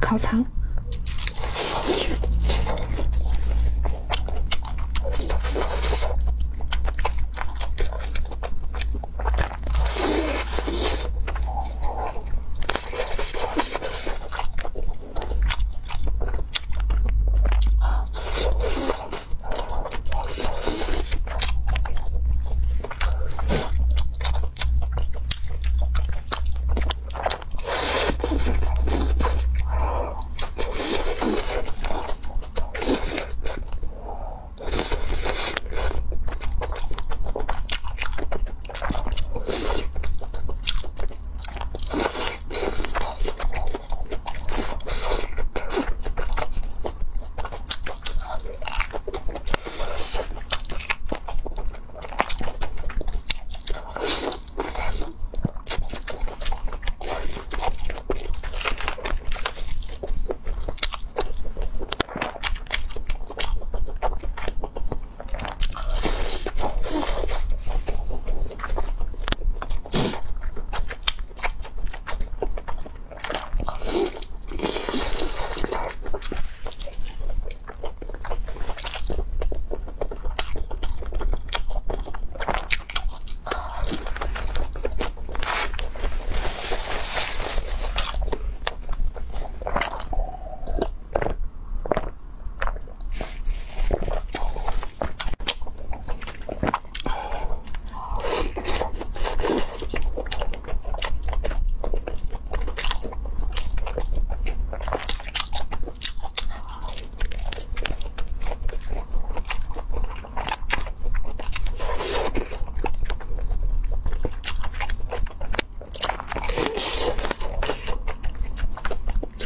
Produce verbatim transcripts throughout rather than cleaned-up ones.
烤肠。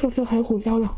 这是海虎椒的。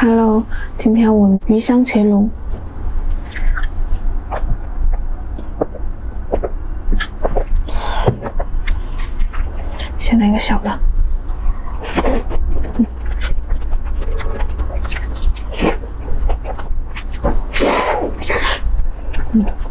Hello， 今天我们鱼香茄蓉。 先来一个小的，嗯、嗯